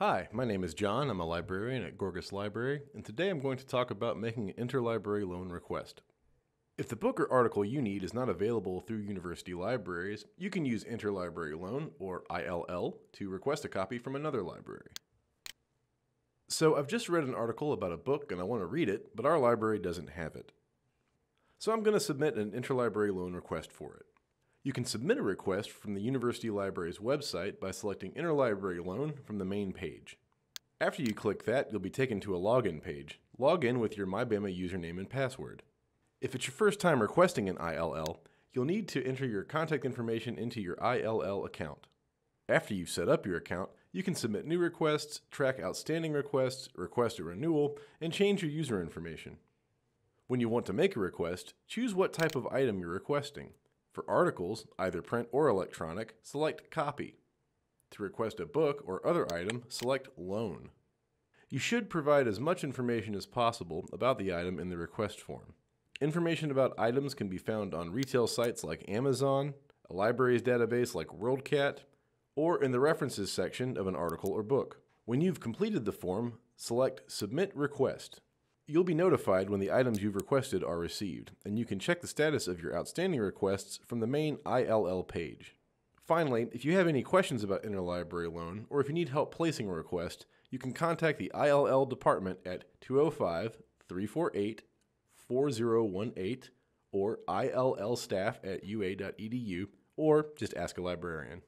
Hi, my name is John. I'm a librarian at Gorgas Library, and today I'm going to talk about making an interlibrary loan request. If the book or article you need is not available through university libraries, you can use Interlibrary Loan, or ILL, to request a copy from another library. So I've just read an article about a book and I want to read it, but our library doesn't have it. So I'm going to submit an interlibrary loan request for it. You can submit a request from the University Library's website by selecting Interlibrary Loan from the main page. After you click that, you'll be taken to a login page. Log in with your MyBama username and password. If it's your first time requesting an ILL, you'll need to enter your contact information into your ILL account. After you've set up your account, you can submit new requests, track outstanding requests, request a renewal, and change your user information. When you want to make a request, choose what type of item you're requesting. For articles, either print or electronic, select Copy. To request a book or other item, select Loan. You should provide as much information as possible about the item in the request form. Information about items can be found on retail sites like Amazon, a library's database like WorldCat, or in the references section of an article or book. When you've completed the form, select Submit Request. You'll be notified when the items you've requested are received, and you can check the status of your outstanding requests from the main ILL page. Finally, if you have any questions about interlibrary loan, or if you need help placing a request, you can contact the ILL department at 205-348-4018 or illstaff@ua.edu, or just ask a librarian.